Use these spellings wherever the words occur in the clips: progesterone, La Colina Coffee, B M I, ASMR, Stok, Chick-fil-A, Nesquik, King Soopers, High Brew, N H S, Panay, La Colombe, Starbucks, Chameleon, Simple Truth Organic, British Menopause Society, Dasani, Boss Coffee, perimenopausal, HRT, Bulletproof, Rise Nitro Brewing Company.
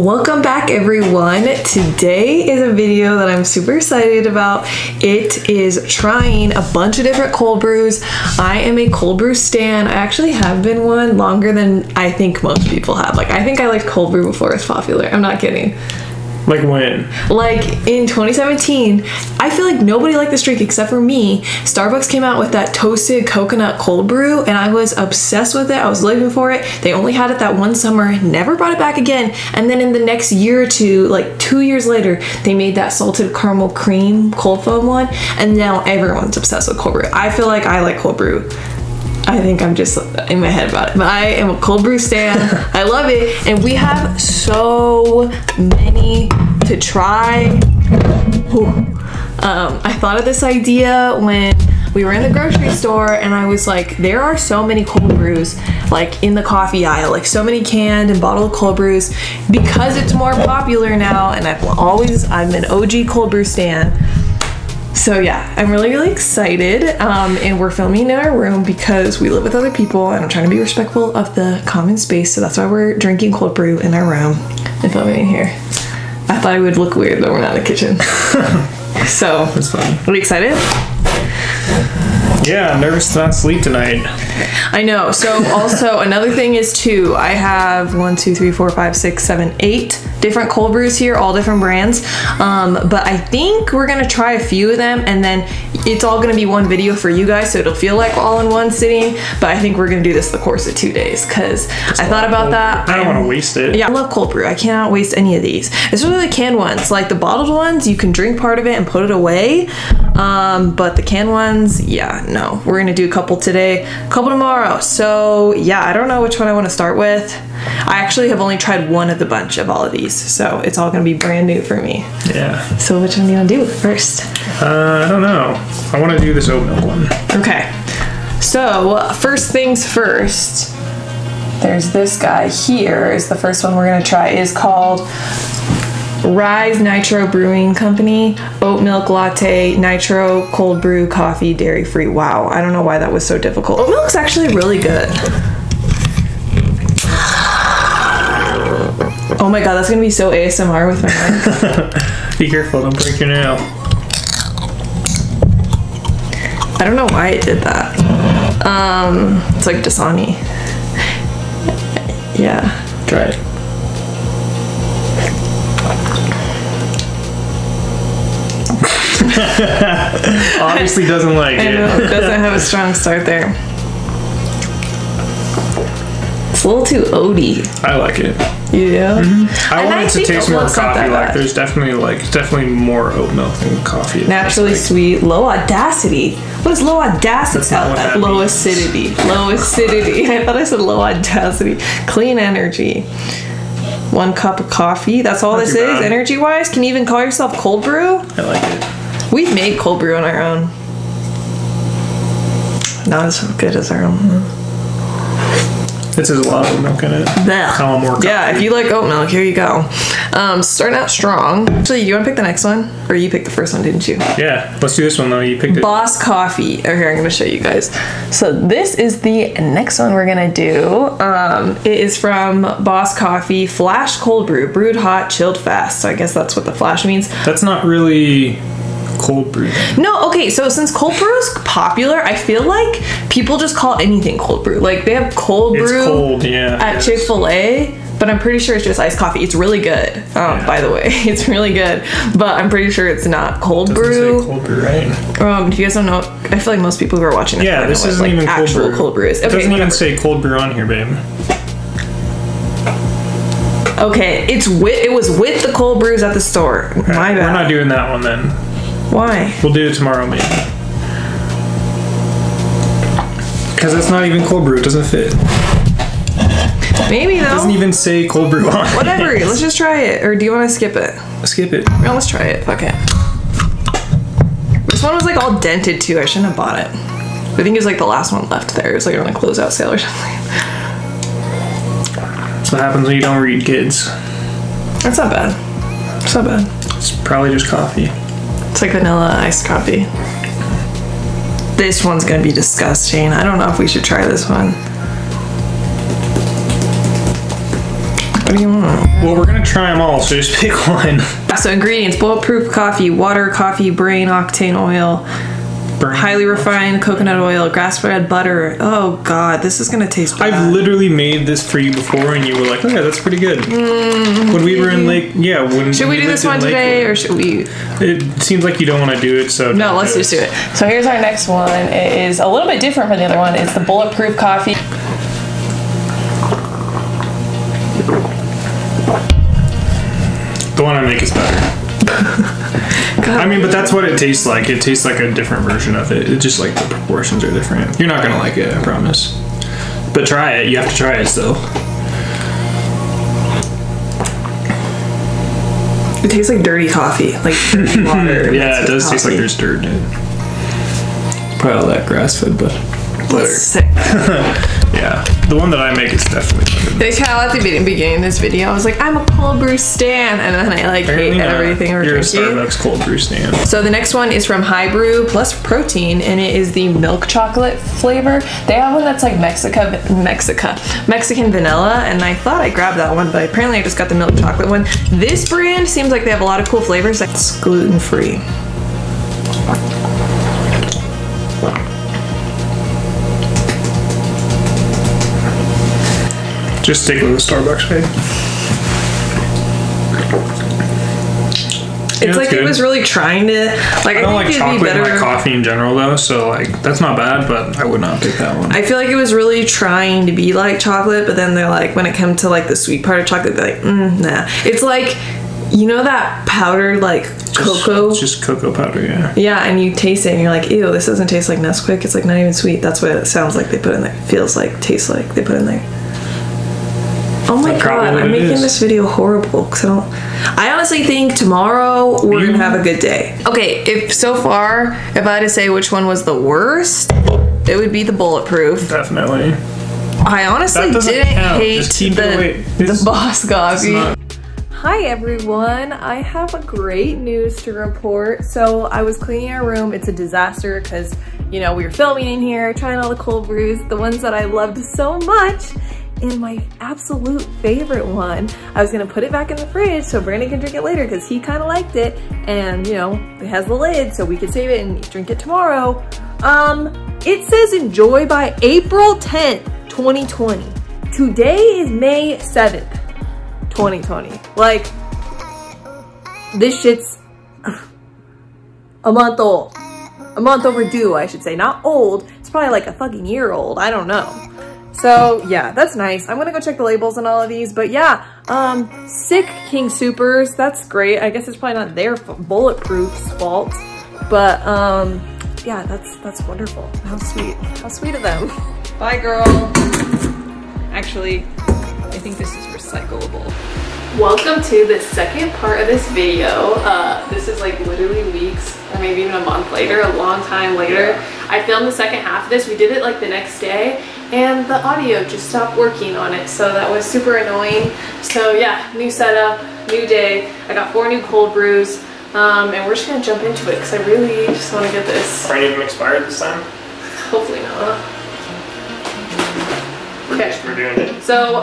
Welcome back, everyone. Today is a video that I'm super excited about. It is trying a bunch of different cold brews. I am a cold brew stan. I actually have been one longer than I think most people have. Like, I think I liked cold brew before it was popular. I'm not kidding. Like when? Like in 2017, I feel like nobody liked this drink except for me. Starbucks came out with that toasted coconut cold brew and I was obsessed with it. I was living for it. They only had it that one summer, never brought it back again. And then in the next year or two, like 2 years later, they made that salted caramel cream cold foam one. And now everyone's obsessed with cold brew. I feel like I like cold brew. I think I'm just in my head about it, but I am a cold brew stan. I love it, and we have so many to try. I thought of this idea when we were in the grocery store, and I was like, there are so many cold brews, like in the coffee aisle, like so many canned and bottled cold brews, because it's more popular now, and I'm an OG cold brew stan. So yeah, I'm really excited, and we're filming in our room because we live with other people and I'm trying to be respectful of the common space, so that's why we're drinking cold brew in our room and filming in here. I thought it would look weird that we're not in the kitchen. So, that's fun. Are you excited? Yeah, I'm nervous to not sleep tonight. I know. So also another thing is too, I have 1, 2, 3, 4, 5, 6, 7, 8 different cold brews here, all different brands. But I think we're gonna try a few of them and then it's all gonna be one video for you guys, so it'll feel like all in one sitting. But I think we're gonna do this the course of 2 days because I thought about that. I don't wanna waste it. Yeah, I love cold brew. I cannot waste any of these. Especially the canned ones. Like the bottled ones, you can drink part of it and put it away. But the canned ones, yeah, no. We're gonna do a couple today, a couple tomorrow. So yeah, I don't know which one I wanna start with. I actually have only tried one of the bunch of all of these, so it's all gonna be brand new for me. Yeah. So which one do you wanna do first? I don't know. I wanna do this oat milk one. Okay. So first things first, there's this guy here. Is the first one we're gonna try. It is called Rise Nitro Brewing Company Oat Milk Latte Nitro Cold Brew Coffee Dairy Free. Wow, I don't know why that was so difficult. Oat milk's actually really good. Oh my god, that's gonna be so ASMR with my mic. Be careful, don't break your nail. I don't know why it did that. It's like Dasani. Yeah. Try it. Obviously doesn't like it. I know, it doesn't have a strong start there. It's a little too oaty. I like it. Yeah. Mm-hmm. I want it to taste more coffee. Like there's definitely more oat milk than coffee. Naturally sweet, low audacity. What is low audacity? Low acidity. Low acidity. I thought I said low audacity. Clean energy. 1 cup of coffee. That's all this is, energy-wise. Can you even call yourself cold brew? I like it. We've made cold brew on our own. Not as good as our own. This is a lot of oat milk in it. Yeah, if you like oat milk, here you go. Starting out strong. Actually, you want to pick the next one? Or you picked the first one, didn't you? Yeah, let's do this one though. You picked it. Boss Coffee. Okay, I'm going to show you guys. So this is the next one we're going to do. It is from Boss Coffee Flash Cold Brew. Brewed hot, chilled fast. So I guess that's what the flash means. That's not really cold brew. No, okay, so since cold brew is popular, I feel like people just call anything cold brew. Like they have cold brew at Chick-fil-A, but I'm pretty sure it's just iced coffee. It's really good, by the way. It's really good, but I'm pretty sure it's not cold brew. Doesn't say cold brew, right? If you guys don't know, I feel like most people who are watching this isn't even cold brew is. Okay, it doesn't even say cold brew on here, babe. Okay, it was with the cold brews at the store. Okay. My bad. We're not doing that one then. Why? We'll do it tomorrow, maybe. Because that's not even cold brew. It doesn't fit. Maybe, though. It doesn't even say cold brew on it. Whatever. Let's just try it. Or do you want to skip it? Skip it. No, let's try it. Fuck it. This one was, like, all dented, too. I shouldn't have bought it. I think it was, like, the last one left there. It was, like, on a closeout sale or something. That's what happens when you don't read kids. That's not bad. It's not bad. It's probably just coffee. It's like vanilla iced coffee. This one's gonna be disgusting. I don't know if we should try this one. What do you want? Well, we're gonna try them all, so just pick one. So ingredients: bulletproof coffee, water, coffee brain, octane oil, highly refined coconut oil, grass-fed butter. Oh god, this is gonna taste bad. I've literally made this for you before and you were like, oh yeah, that's pretty good. When we were in Lake, yeah. Should we do this one today or should we? It seems like you don't want to do it, so no, let's just do it. So here's our next one. It is a little bit different from the other one. It's the bulletproof coffee. The one I make is better. I mean, but that's what it tastes like. It tastes like a different version of it. It's just like the proportions are different. You're not gonna like it, I promise. But try it. You have to try it still. It tastes like dirty coffee, like dirty water. Yeah, it does taste like there's dirt in it. Probably all that grass-fed, but butter. That's sick. Yeah, the one that I make is definitely better. They kind of at the beginning of this video, I was like, I'm a cold brew stan, and then I like hate everything we're drinking. You're a Starbucks cold brew stan. So the next one is from High Brew Plus Protein, and it is the milk chocolate flavor. They have one that's like Mexican vanilla, and I thought I grabbed that one, but apparently I just got the milk chocolate one. This brand seems like they have a lot of cool flavors. It's gluten-free. Just stick with the Starbucks page. It's yeah, like it was really trying to like. I don't like chocolate and like coffee in general though, so like that's not bad, but I would not pick that one. I feel like it was really trying to be like chocolate, but then they're like when it comes to like the sweet part of chocolate, they're like, nah. It's like, you know that powdered like cocoa? It's just cocoa powder, yeah. Yeah, and you taste it and you're like, ew, this doesn't taste like Nesquik. It's like not even sweet. That's what it sounds like they put in there. Feels like, tastes like they put in there. Oh my god, I'm making this video horrible because I honestly think tomorrow we're gonna have a good day. Okay, so far, if I had to say which one was the worst, it would be the bulletproof. Definitely. I honestly didn't hate the Boss Coffee. Hi everyone, I have a great news to report. So I was cleaning our room, it's a disaster because, you know, we were filming in here, trying all the cold brews, the ones that I loved so much. And my absolute favorite one, I was gonna put it back in the fridge so Brandon can drink it later because he kind of liked it, and you know, it has the lid so we could save it and drink it tomorrow. It says enjoy by April 10th, 2020. Today is May 7th, 2020. Like, this shit's a month old. A month overdue, I should say. Not old, it's probably like a fucking year old, I don't know. So yeah, that's nice. I'm gonna go check the labels on all of these, but yeah, sick King Soopers, that's great. I guess it's probably not their bulletproof's fault, but yeah, that's wonderful. How sweet of them. Bye girl. Actually, I think this is recyclable. Welcome to the second part of this video. This is like literally weeks or maybe even a month later, a long time later. Yeah. I filmed the second half of this. We did it like the next day and the audio just stopped working on it. So that was super annoying. So yeah, new setup, new day. I got 4 new cold brews and we're just gonna jump into it because I really just wanna get this. Are any of them expired this time? Hopefully not. Okay, we're doing it. So,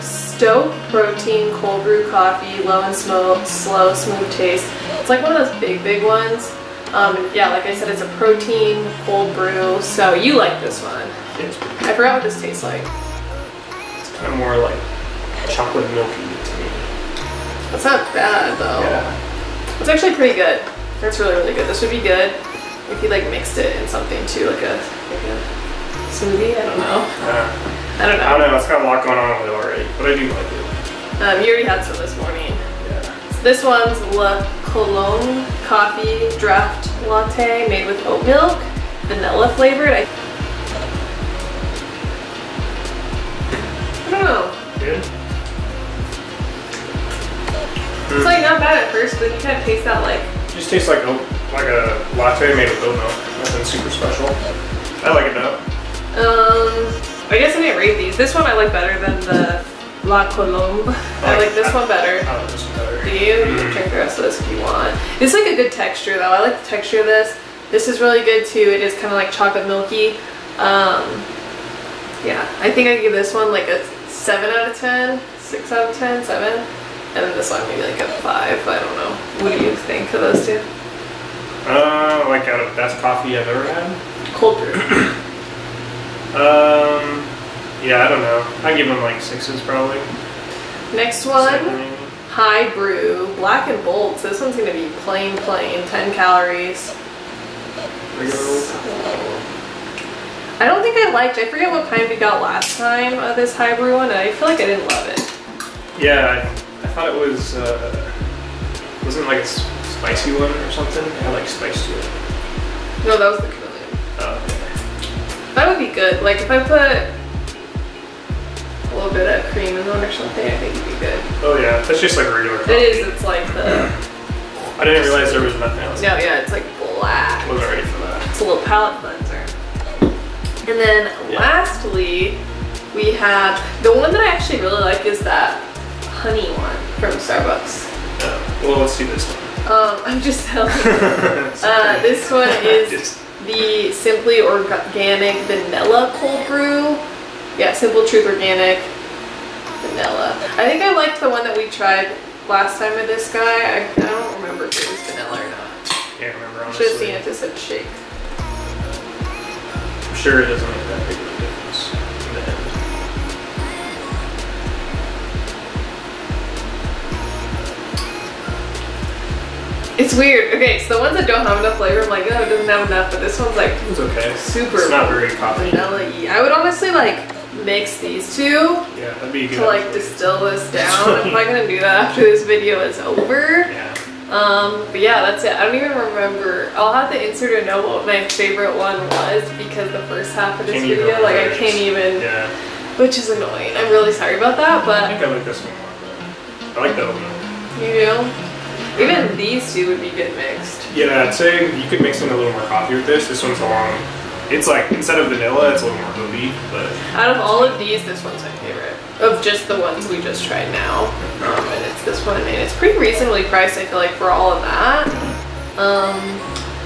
Stok Protein Cold Brew Coffee, low and slow, smooth taste. It's like one of those big ones. Yeah, like I said, it's a protein cold brew, so you like this one. Yes. I forgot what this tastes like. It's kind of more like chocolate milky to me. That's not bad, though. Yeah. It's actually pretty good. That's really, really good. This would be good if you, like, mixed it in something, too, like a smoothie? I don't know. I don't know. I don't know, it's got a lot going on with it already, but I do like it. You already had some this morning. Yeah. So this one's La Colina Coffee Draft Latte made with oat milk, vanilla flavored. I don't know. Good? It's like not bad at first, but you kind of taste that like... It just tastes like oat, like a latte made with oat milk. Nothing super special. I like it though. I guess I didn't rate these. This one I like better than the La Colombe. I like this one better. I like this one better. Do you? You can drink the rest of this if you want. It's like a good texture though. I like the texture of this. This is really good too. It is kind of like chocolate milky. Yeah, I think I give this one like a 7 out of 10. 6 out of 10, 7. And then this one maybe like a 5, I don't know. What do you think of those two? Like out of the best coffee I've ever had? Cold brew. Yeah, I don't know. I give them like 6s probably. Next one, 7. High Brew, black and bold. So this one's gonna be plain, 10 calories. So, I don't think I liked it. I forget what kind we got last time of this High Brew one, and I feel like I didn't love it. Yeah, I thought it was, wasn't like a spicy one or something? I like spice to it. No, that was the Chameleon. Oh, okay. That would be good. Like if I put a little bit of cream in one or something, I think it'd be good. Oh yeah, that's just like regular coffee. It is, it's like the... I didn't realize there was nothing else. No, yeah, it's like black. I wasn't ready for that. It's a little palette cleanser. And then lastly, we have... The one that I actually really like is that honey one from Starbucks. Well, let's do this one. I'm just telling you. This one is the Simply Organic Vanilla Cold Brew. Yeah, Simple Truth Organic Vanilla. I think I liked the one that we tried last time with this guy. I don't remember if it was vanilla or not. Can't remember, honestly. Should have seen if it said shake. I'm sure it doesn't make that big of a difference in the end. It's weird. Okay, so the ones that don't have enough flavor, I'm like, oh, it doesn't have enough, but this one's like super vanilla-y. I would honestly like mix these two to like distill this down. I'm not gonna do that after this video is over. Yeah. But yeah, that's it. I don't even remember. I'll have to insert a note what my favorite one was, because the first half of this video, like I can't even, which is annoying. I'm really sorry about that, but I think I like this one more. I like that one. You do? Even these two would be good mixed. Yeah, I'd say you could mix in a little more coffee with this. This one's a long, it's like, instead of vanilla, it's a little more oaty, but... Out of all of these, this one's my favorite. Of just the ones we just tried now. And it's this one, and it's pretty reasonably priced, I feel like, for all of that.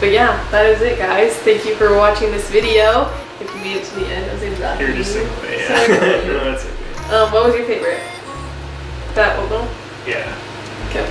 But yeah, that is it, guys. Thank you for watching this video. If you made it to the end, I was exactly... You're just saying that, yeah. No, that's okay. What was your favorite? That oval? Yeah. Okay.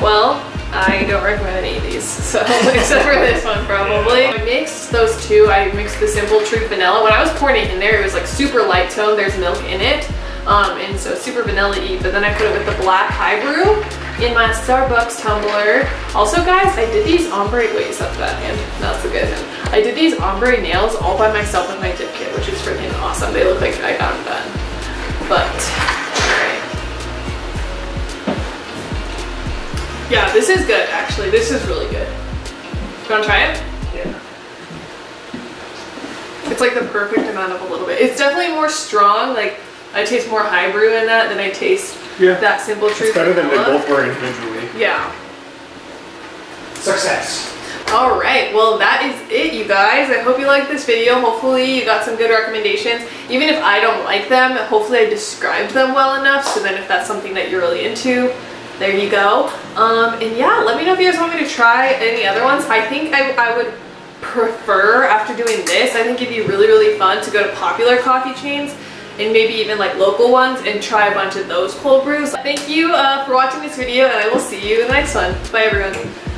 Well, I don't recommend any of these, so except for this one probably. I mixed those two. I mixed the Simple Truth Vanilla. When I was pouring it in there, it was like super light tone. There's milk in it, and so super vanilla-y, but then I put it with the black High Brew in my Starbucks tumbler. Also, guys, I did these ombre... Wait, that's that hand. That's the good hand. I did these ombre nails all by myself with my dip kit, which is freaking awesome. They look like I got them done. But... yeah, this is good, actually. This is really good. Do you want to try it? Yeah. It's like the perfect amount of a little bit. It's definitely more strong. Like, I taste more High Brew in that than I taste that Simple Truth. It's better than they both were individually. Yeah. Success. All right, well, that is it, you guys. I hope you liked this video. Hopefully you got some good recommendations. Even if I don't like them, hopefully I described them well enough, so then if that's something that you're really into, there you go. And yeah, let me know if you guys want me to try any other ones. I think I would prefer, after doing this, I think it'd be really fun to go to popular coffee chains and maybe even like local ones and try a bunch of those cold brews. Thank you for watching this video, and I will see you in the next one. Bye everyone.